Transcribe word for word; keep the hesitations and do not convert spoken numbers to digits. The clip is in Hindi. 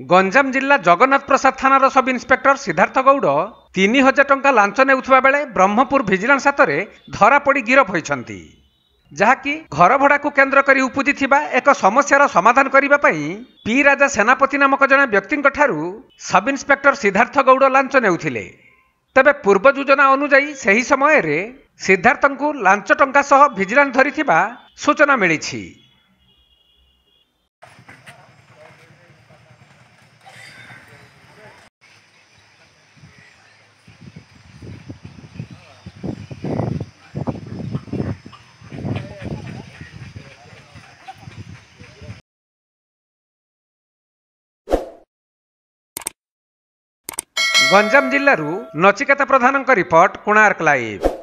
गंजाम जिला जगन्नाथ प्रसाद थानार सब इन्स्पेक्टर सिद्धार्थ गौड़ तीन हजार टंका लांच नेउथबा बेले ब्रह्मपुर भिजिलेंस हातरे धरा पड़ी गिरफ होइछंती। जहाँकि घर भड़ा को केन्द्र करी उपुजी थिबा एक समस्यार समाधान करिबा पई पी राजा सेनापति नामक जने व्यक्तिक ठारू सब इन्स्पेक्टर सिद्धार्थ गौड़ लांच नेउथिले। तबे पूर्व योजना अनुयायी सही समय रे सिद्धार्थंकु लांच टंका सह भिजिलेंस धरिथिबा सूचना मिलिछि। गंजाम जिल्लारू नचिकेता प्रधानंक रिपोर्ट कुणार्क लाइव।